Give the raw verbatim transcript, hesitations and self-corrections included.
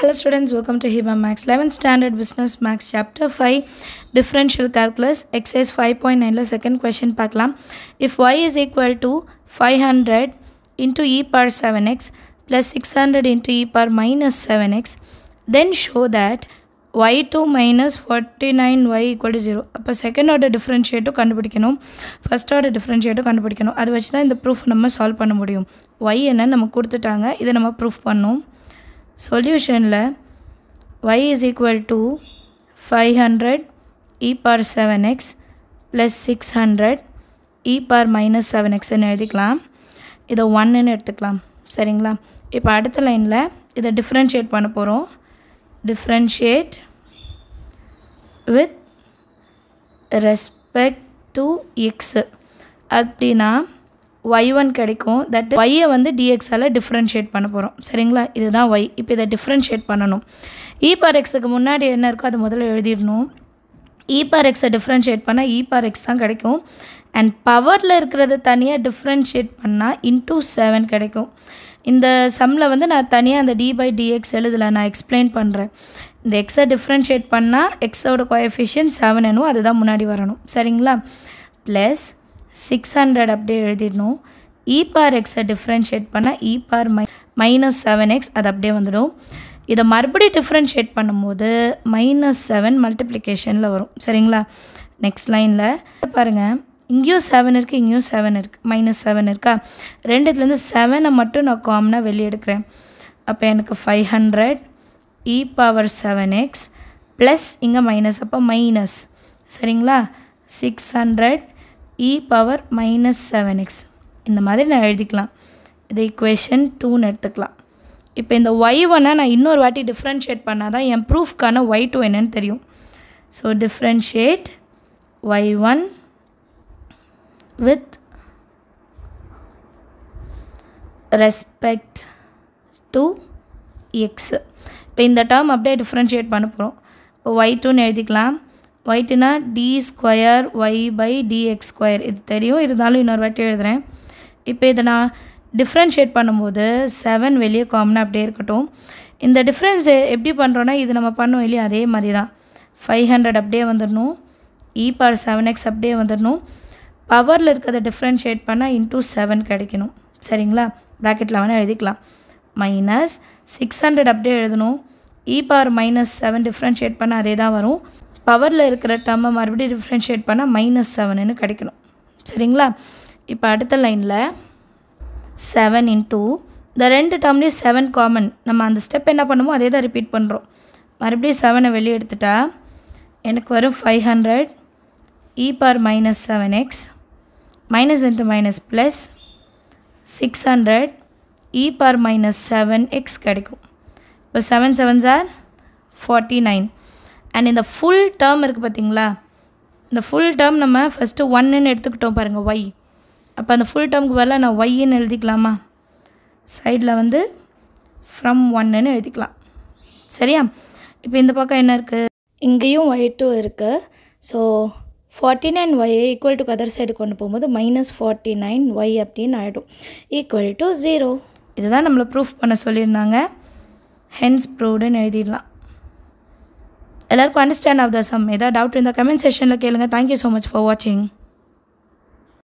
Hello students, welcome to Hiba Maths eleventh Standard Business Maths Chapter five Differential Calculus Exercise five point nine la second question paakalam. If y is equal to five hundred into e power seven x plus six hundred into e power minus seven x, then show that y two minus forty-nine y equal to zero. அப்போ second order differentiate கண்டுபிடிக்கணும், first order differentiate கண்டுபிடிக்கணும். அது வச்சு தான் இந்த proof நம்ம solve பண்ண முடியும். y என்ன நம்ம கொடுத்துட்டாங்க, இதை நம்ம proof பண்ணணும். Solution la y is equal to five hundred e power seven x plus six hundred e power minus seven x ன்னு எழுதிக்கலாம். இதை ஒன்று ன்னு எடுத்துக்கலாம், சரிங்களா? இப்போ அடுத்த லைனில் இதை டிஃப்ரென்ஷியேட் பண்ண போகிறோம். Differentiate with respect to x அப்படின்னா y one கிடைக்கும். தட் y-ஐ வந்து dx-ஆல் டிஃப்ரென்ஷியேட் பண்ண போகிறோம், சரிங்களா? இதுதான் y. இப்போ இதை டிஃப்ரென்ஷியேட் பண்ணணும். e par x-க்கு முன்னாடி என்ன இருக்கோ அது முதல்ல எழுதிடணும். e par x-ஐ டிஃப்ரென்ஷியேட் பண்ணால் e par x தான் கிடைக்கும். அண்ட் பவரில் இருக்கிறது தனியாக டிஃப்ரென்ஷியேட் பண்ணால் இன்டூ செவன் கிடைக்கும். இந்த சம்மில் வந்து நான் தனியாக அந்த டி பை டிஎக்ஸ் எழுதலை, நான் எக்ஸ்பிளைன் பண்ணுறேன். இந்த எக்ஸை டிஃப்ரென்ஷியேட் பண்ணால் எக்ஸோட கோஎஃபிஷியன்ட் செவன் என்னும் அதுதான் முன்னாடி வரணும், சரிங்களா? ப்ளஸ் சிக்ஸ் ஹண்ட்ரட் அப்படியே எழுதிடணும். e பார் எக்ஸை டிஃப்ரென்ஷியேட் பண்ணால் e பார் மை மைனஸ் செவன் எக்ஸ் அது அப்படியே வந்துடும். இதை மறுபடியும் டிஃப்ரென்ஷியேட் பண்ணும்போது மைனஸ் செவன் மல்டிப்ளிகேஷனில் வரும், சரிங்களா? நெக்ஸ்ட் லைனில் பாருங்கள், இங்கேயும் செவன் இருக்குது, இங்கேயும் செவன் இருக்குது, மைனஸ் செவன் இருக்கா? ரெண்டுத்துலேருந்து செவனை மட்டும் நான் காமனாக வெளியே எடுக்கிறேன். அப்போ எனக்கு five hundred e power seven x plus இங்கே மைனஸ், அப்போ மைனஸ், சரிங்களா? Six hundred e power minus seven x இந்த மாதிரி நான் எழுதிக்கலாம். இது ஈக்குவேஷன் டூன்னு எடுத்துக்கலாம். இப்போ இந்த ஒய் ஒன்னை நான் இன்னொரு வாட்டி டிஃப்ரென்ஷியேட் பண்ணால் தான் என் ப்ரூஃப்க்கான ஒய் டூ என்னன்னு தெரியும். So differentiate y one with respect to x. இப்போ இந்த டேர்ம் அப்படியே டிஃப்ரென்ஷியேட் பண்ண போகிறோம். இப்போ y2ன்னு எழுதிக்கலாம். y2னா d square y by dx square, இது தெரியும், இருந்தாலும் இன்னொரு வாட்டி எழுதுகிறேன். இப்போ இதை நான் டிஃப்ரென்ஷியேட் பண்ணும்போது செவன் வெளியே காமனாக அப்படியே இருக்கட்டும். இந்த டிஃப்ரென்ஸ் எப்படி பண்ணுறோன்னா, இது நம்ம பண்ணோம் இல்லையா, அதே மாதிரி தான். ஃபைவ் ஹண்ட்ரட் அப்படியே வந்துடணும், e பார் செவன் எக்ஸ் அப்படியே வந்துடணும். பவரில் இருக்கிறத டிஃப்ரென்ஷியேட் பண்ணால் இன்டூ செவன் கிடைக்கணும், சரிங்களா? ப்ராக்கெட்டில் வேணால் எழுதிக்கலாம். மைனஸ் சிக்ஸ் ஹண்ட்ரட் அப்படியே எழுதணும். e power minus seven differentiate பண்ணால் அதே தான் வரும். பவரில் இருக்கிற டம்மை மறுபடியும் டிஃப்ரென்ஷியேட் பண்ணால் மைனஸ் செவனுன்னு கிடைக்கணும், சரிங்களா? இப்போ அடுத்த லைனில் செவன் இன்டூ இந்த ரெண்டு டம்லேயும் செவன் காமன், நம்ம அந்த ஸ்டெப் என்ன பண்ணுமோ அதே தான் ரிப்பீட் பண்ணுறோம். மறுபடியும் செவனை வெளியே எடுத்துட்டா எனக்கு வரும் five hundred e power minus seven x minus into minus plus six hundred e power minus seven x கிடைக்கும். இப்போ செவன் செவன் சார் ஃபார்ட்டி நைன். அண்ட் இந்த ஃபுல் டேர்ம் இருக்குது பார்த்திங்களா, இந்த ஃபுல் டேர்ம் நம்ம ஃபஸ்ட்டு ஒன்றுன்னு எடுத்துக்கிட்டோம் பாருங்கள், ஒய். அப்போ அந்த ஃபுல் டேர்முக்கு வரல நான் ஒய்ன்னு எழுதிக்கலாமா? சைடில் வந்து ஃப்ரம் ஒன்றுன்னு எழுதிக்கலாம், சரியா? இப்போ இந்த பக்கம் என்ன இருக்குது, இங்கேயும் ஒய் டூ இருக்குது. ஸோ ஃபார்ட்டி நைன் ஒய்யை ஈக்குவல் டு கதர் சைடு கொண்டு போகும்போது மைனஸ் ஃபார்ட்டி நைன் ஒய் அப்படின்னு ஆகிடும், ஈக்குவல் டு ஜீரோ. இதுதான் நம்மளை ப்ரூஃப் பண்ண சொல்லியிருந்தாங்க. ஹென்ஸ் ப்ரூவ்டுன்னு எழுதிடலாம். எல்லாருக்கும் அண்டர்ஸ்டாண்ட் ஆஃப் த சம். ஏதாவது டவுட் இருந்தால் கமெண்ட் செஷனில் கேளுங்கள். தேங்க்யூ ஸோ மச் ஃபார் வாட்சிங்.